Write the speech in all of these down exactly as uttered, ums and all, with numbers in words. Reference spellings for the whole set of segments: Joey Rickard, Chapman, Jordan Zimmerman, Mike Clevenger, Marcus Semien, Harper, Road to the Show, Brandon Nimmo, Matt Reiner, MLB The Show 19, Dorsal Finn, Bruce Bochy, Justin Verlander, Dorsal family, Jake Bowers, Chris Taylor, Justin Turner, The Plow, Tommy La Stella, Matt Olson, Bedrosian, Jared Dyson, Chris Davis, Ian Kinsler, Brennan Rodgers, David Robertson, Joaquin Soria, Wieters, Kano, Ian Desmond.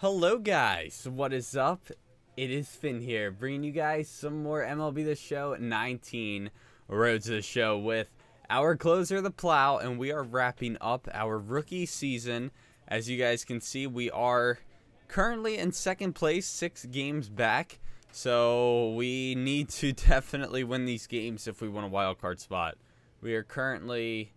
Hello guys, what is up? It is Finn here, bringing you guys some more M L B The Show nineteen Road to the Show with our closer, The Plow, and we are wrapping up our rookie season. As you guys can see, we are currently in second place, six games back, so we need to definitely win these games if we want a wild card spot. We are currently,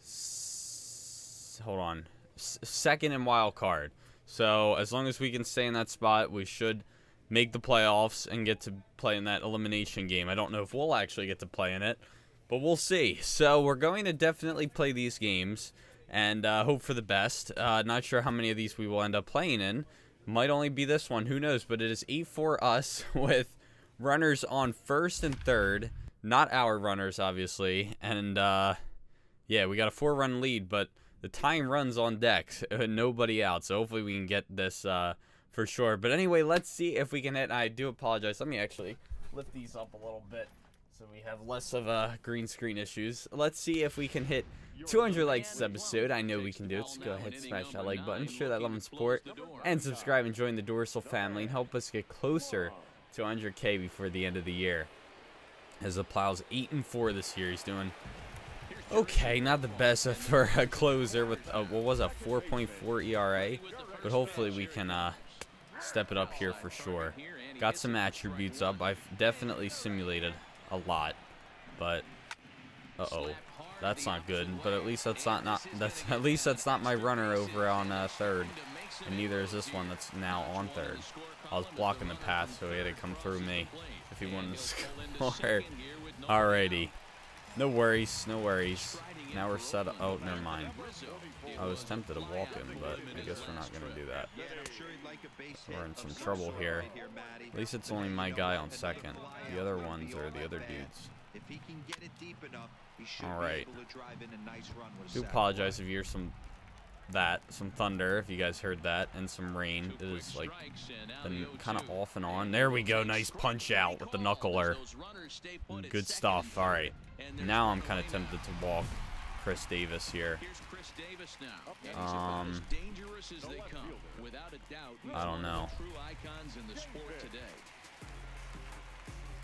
s hold on, s second in wild card. So as long as we can stay in that spot, we should make the playoffs and get to play in that elimination game. I don't know if we'll actually get to play in it, but we'll see. So we're going to definitely play these games and uh, hope for the best. Uh, not sure how many of these we will end up playing in. Might only be this one, who knows, but it is eight for us with runners on first and third. Not our runners, obviously. And uh, yeah, we got a four-run lead, but the time runs on deck, nobody out, so hopefully we can get this uh, for sure. But anyway, let's see if we can hit. I do apologize. Let me actually lift these up a little bit so we have less of uh, green screen issues. Let's see if we can hit two hundred likes this episode. I know we can do it, so go ahead, smash that like button, show that love and support, and subscribe and join the Dorsal family and help us get closer to one hundred K before the end of the year. As the Plow's eight and four this year, he's doing okay, not the best for a closer with a, what was a four point four E R A, but hopefully we can uh, step it up here for sure. Got some attributes up. I've definitely simulated a lot, but uh oh, that's not good. But at least that's not not that's at least that's not my runner over on uh, third, and neither is this one that's now on third. I was blocking the path, so he had to come through me if he wanted to score. Alrighty. No worries, no worries. Now we're set up. Oh, never mind. I was tempted to walk in, but I guess we're not going to do that. We're in some trouble here. At least it's only my guy on second. The other ones are the other dudes. Alright. I do apologize if you hear some that, some thunder, if you guys heard that, and some rain. It is like been kind of off and on. There we go. Nice punch out with the knuckler. Good stuff. Alright. Now I'm kind of tempted to walk Chris Davis here. Um, I don't know.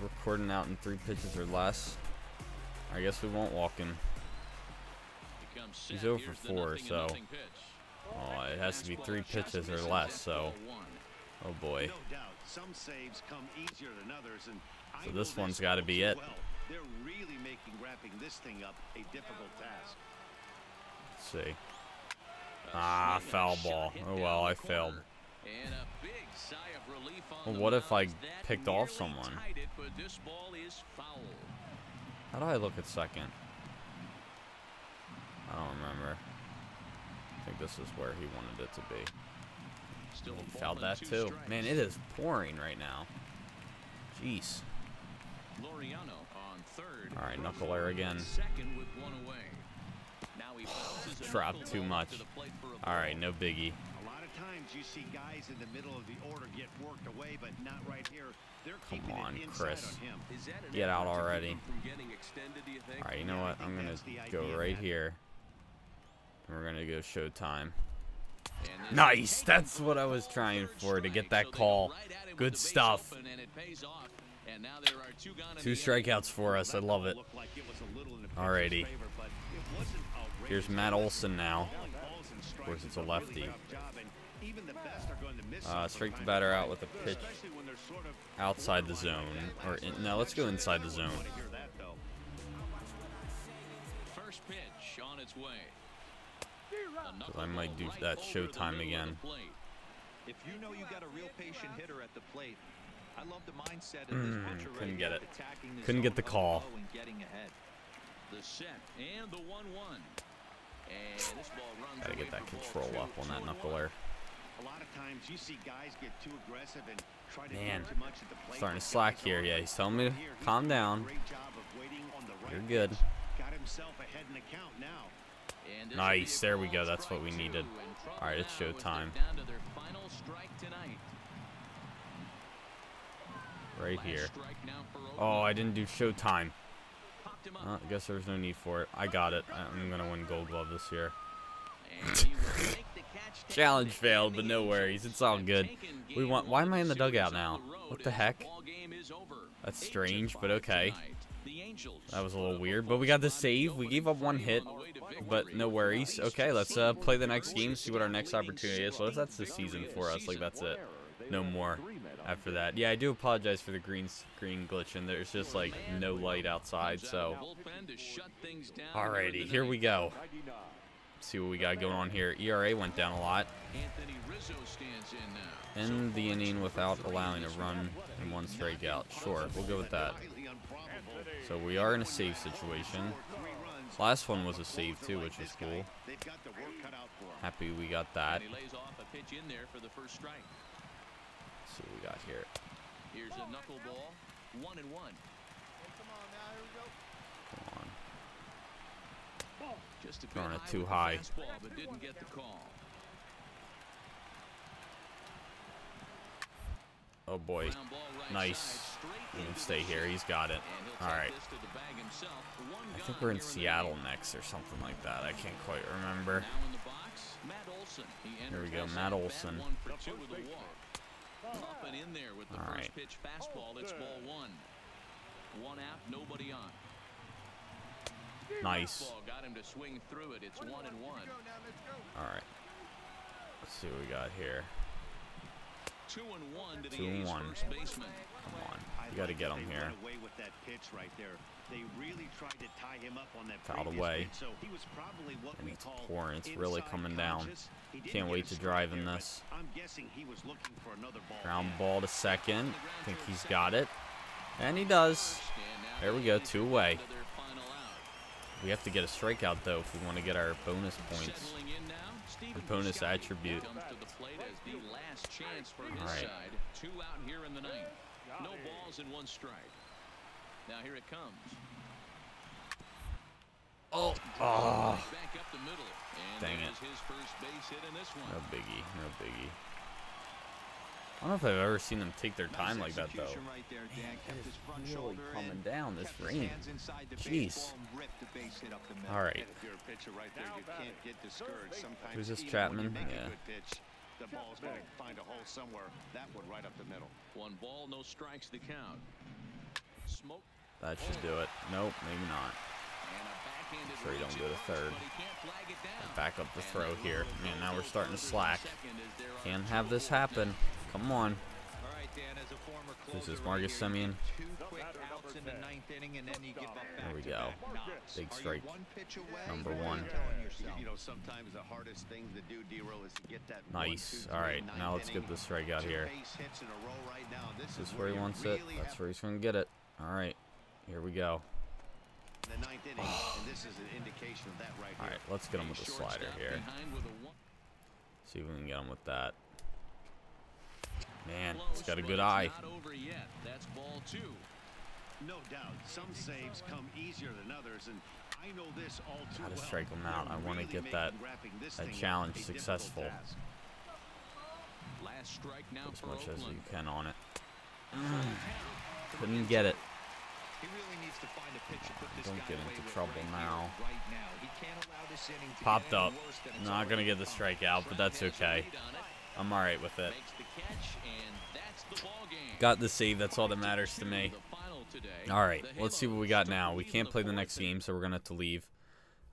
We're recording out in three pitches or less. I guess we won't walk him. He's zero for four, so oh, it has to be three pitches or less, so oh boy. So this one's got to be it. They're really making wrapping this thing up a difficult task. Let's see. Ah, foul ball. Oh, well, I failed. Well, what if I picked off someone? How do I look at second? I don't remember. I think this is where he wanted it to be. Still fouled that, too. Man, it is pouring right now. Jeez. All right, knuckler again. Dropped too much. All right, no biggie. A lot of times you see guys in the middle of the order get worked away, but not right here. They're keeping it inside on him. Get out already. All right, you know what? I'm gonna go right here. We're gonna go showtime. Nice. That's what I was trying for, to get that call. Good stuff. And now there are two, gone two strikeouts for us. I love it. Alrighty. Here's Matt Olson now. Of course, it's a lefty. Uh, strike the batter out with a pitch outside the zone. Or in, no, let's go inside the zone. First pitch on its way. I might do that showtime again. If you know you got a real patient hitter at the plate. I love the mindset of this pitcher. Couldn't get it. Couldn't get the call. Gotta get that control up on that knuckler. Man, starting to slack here. Yeah, he's telling me to calm down. You're good. Nice. There we go. That's what we needed. All right, it's showtime. Right here. Oh, I didn't do showtime. Uh, I guess there was no need for it. I got it. I'm gonna win Gold Glove this year. Challenge failed, but no worries. It's all good. We want. Why am I in the dugout now? What the heck? That's strange, but okay. That was a little weird, but we got the save. We gave up one hit, but no worries. Okay, let's uh, play the next game, see what our next opportunity is. So that's the season for us. Like, that's it. No more after that. Yeah, I do apologize for the green screen glitch, and there's just, like, no light outside, so. Alrighty, here we go. Let's see what we got going on here. E R A went down a lot. End the inning without allowing a run and one strikeout. Sure, we'll go with that. So we are in a save situation. Last one was a save too, which is cool. Happy we got that. Let's see what we got here. Here's a knuckleball, one and one. Come on. Throwing it too high. Oh boy, nice. We're gonna stay here. He's got it. All right. I think we're in Seattle next or something like that. I can't quite remember. Here we go, Matt Olson. All right. Nice. All right. Let's see what we got here. Two and one to the A's first baseman. Come on, you got to get him here. Fouled away, and it's pouring. It's really coming down. Can't wait to drive in this. Ground ball to second. I think he's got it, and he does. There we go, two away. We have to get a strikeout though if we want to get our bonus points. The bonus attribute. All right. Two out here in the ninth. No balls in one strike. Now here it comes. Oh, oh. Dang it. No biggie. No biggie. I don't know if I've ever seen them take their time like that though. Man, that is really coming down, this rain. Jeez. All right. Who's this, Chapman? Yeah. The ball's going to find a hole somewhere. That one right up the middle. One ball, no strikes, the count. Smoke. That should do it. Nope, maybe not. I'm sure you don't go to third. Back up the throw here. Man, now we're starting to slack. Can't have this happen. Come on. This is Marcus Semien. There we go. Big strike. Number one. Nice. All right. Now let's get this strike out here. Is this where he wants it? That's where he's going to get it. All right. Here we go. All right. Let's get him with a slider here. See if we can get him with that. Man, he's got a good eye. That's ball two. No doubt, some saves come easier than others, and I know this all too well. Gotta strike him out. I want to get that that challenge successful. Last strike now for Oakland. As much as you can on it. Couldn't get it. He really needs to find a pitch to put this guy away. Don't get into trouble now. Popped up. Not gonna get the strikeout, but that's okay. I'm alright with it. Got the save. That's all that matters to me. Alright, let's see what we got now. We can't play the next game, so we're going to have to leave.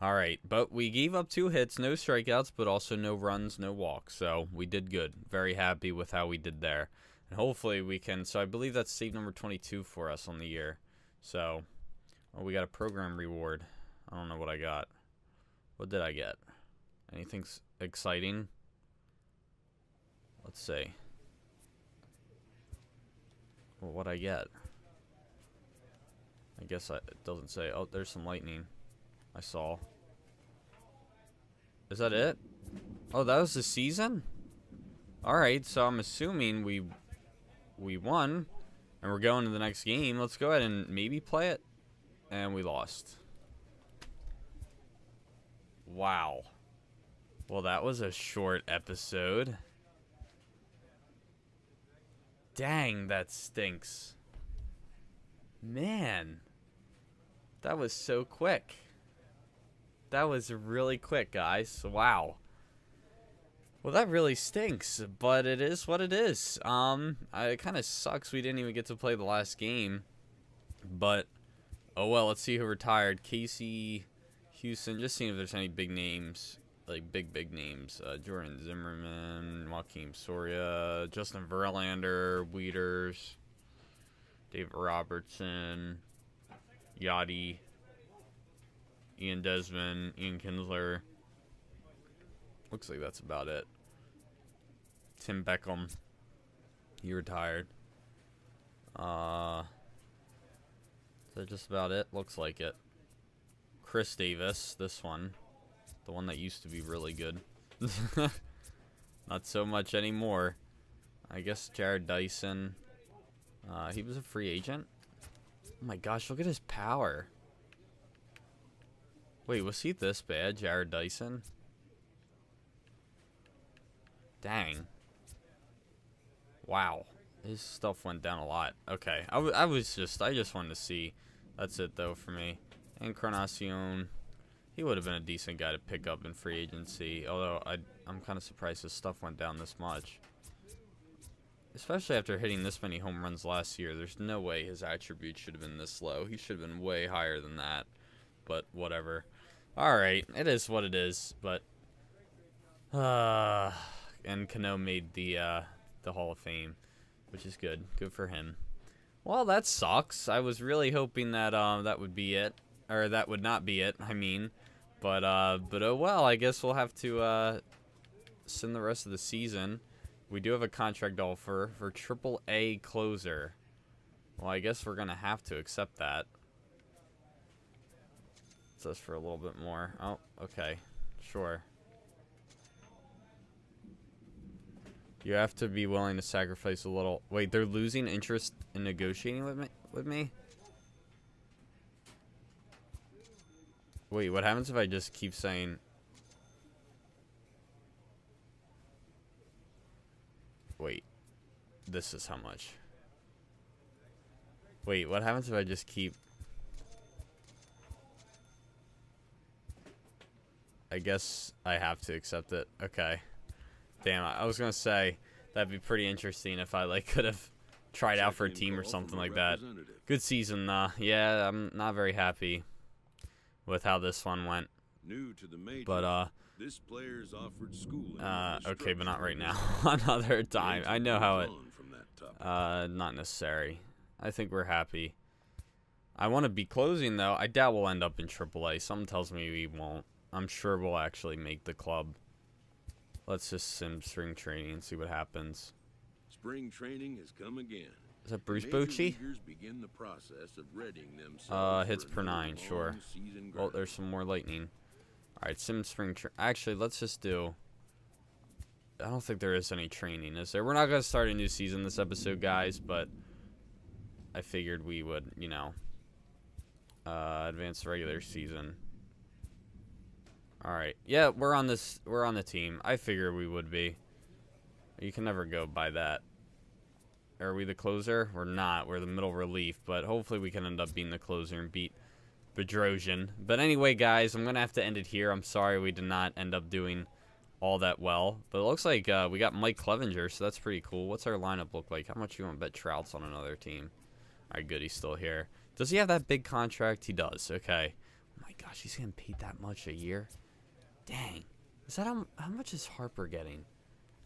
Alright, but we gave up two hits, no strikeouts, but also no runs, no walks. So we did good. Very happy with how we did there. And hopefully we can. So I believe that's save number twenty-two for us on the year. So oh, we got a program reward. I don't know what I got. What did I get? Anything exciting? Let's see. Well, what'd I get? I guess I, it doesn't say. Oh, there's some lightning. I saw. Is that it? Oh, that was the season? Alright, so I'm assuming we we won. And we're going to the next game. Let's go ahead and maybe play it. And we lost. Wow. Well, that was a short episode. Dang, that stinks. Man, that was so quick. That was really quick, guys. Wow. Well, that really stinks, but it is what it is. Um, I, it kind of sucks we didn't even get to play the last game, but oh well. Let's see who retired. Casey, Houston. Just seeing if there's any big names, like big big names. Uh, Jordan Zimmerman, Joaquin Soria, Justin Verlander, Wieters, David Robertson, Yadi, Ian Desmond, Ian Kinsler. Looks like that's about it. Tim Beckham, he retired. Uh, is that just about it? Looks like it. Chris Davis, this one. The one that used to be really good. Not so much anymore. I guess Jared Dyson. Uh, he was a free agent. Oh my gosh, look at his power. Wait, was he this bad, Jared Dyson? Dang. Wow. His stuff went down a lot. Okay. I, w I was just, I just wanted to see. That's it, though, for me. Encarnacion. He would have been a decent guy to pick up in free agency. Although, I, I'm kind of surprised his stuff went down this much. Especially after hitting this many home runs last year. There's no way his attributes should have been this low. He should have been way higher than that. But, whatever. Alright. It is what it is. But, uh... and Kano made the uh, the Hall of Fame, which is good. Good for him. Well, that sucks. I was really hoping that um, that would be it, or that would not be it. I mean, but uh, but oh well. I guess we'll have to uh, send the rest of the season. We do have a contract offer for Triple A closer. Well, I guess we're gonna have to accept that. It's us for a little bit more. Oh, okay, sure. You have to be willing to sacrifice a little. Wait, they're losing interest in negotiating with me? With me? Wait, what happens if I just keep saying... Wait. This is how much. Wait, what happens if I just keep... I guess I have to accept it. Okay. Damn, I was gonna say that'd be pretty interesting if I like could have tried out for a team or something like that. Good season, uh, yeah. I'm not very happy with how this one went. New to the major, but uh, this player's offered school. Uh, okay, but not right now. Another time. I know how it. Uh, not necessary. I think we're happy. I want to be closing though. I doubt we'll end up in triple A. Something tells me we won't. I'm sure we'll actually make the club. Let's just sim spring training and see what happens. Spring training has come again. Is that Bruce Bochy? Begin the process of readying themselves uh, hits per nine, sure. Well, there's some more lightning. All right, sim spring. Tra Actually, let's just do. I don't think there is any training, is there? We're not gonna start a new season this episode, guys. But I figured we would, you know, uh, advance the regular season. All right. Yeah, we're on this. We're on the team. I figure we would be. You can never go by that. Are we the closer? We're not. We're the middle relief, but hopefully we can end up being the closer and beat Bedrosian. But anyway, guys, I'm gonna have to end it here. I'm sorry we did not end up doing all that well, but it looks like uh, we got Mike Clevenger, so that's pretty cool. What's our lineup look like? How much you want to bet Trout's on another team? All right, good. He's still here. Does he have that big contract? He does. Okay. Oh my gosh, he's getting paid that much a year. Dang. Is that how, how much is Harper getting?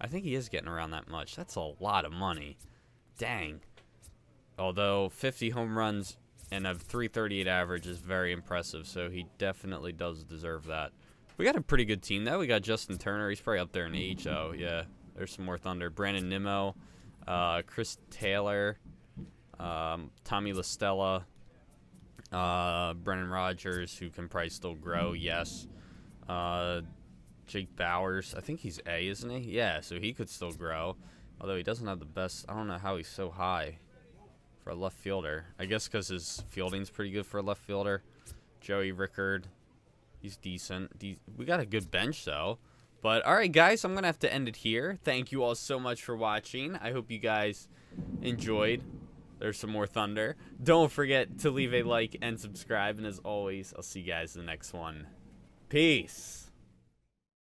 I think he is getting around that much. That's a lot of money. Dang. Although fifty home runs and a three thirty-eight average is very impressive, so he definitely does deserve that. We got a pretty good team, though. We got Justin Turner. He's probably up there in age. Oh, yeah. There's some more thunder. Brandon Nimmo, uh, Chris Taylor, um, Tommy La Stella, uh, Brennan Rodgers, who can probably still grow, yes. Uh, Jake Bowers, I think he's A, isn't he? Yeah, so he could still grow, although he doesn't have the best. I don't know how he's so high for a left fielder. I guess because his fielding's pretty good for a left fielder. Joey Rickard, he's decent. De we got a good bench though. But all right, guys, I'm gonna have to end it here. Thank you all so much for watching. I hope you guys enjoyed. There's some more thunder. Don't forget to leave a like and subscribe. And as always, I'll see you guys in the next one. Peace.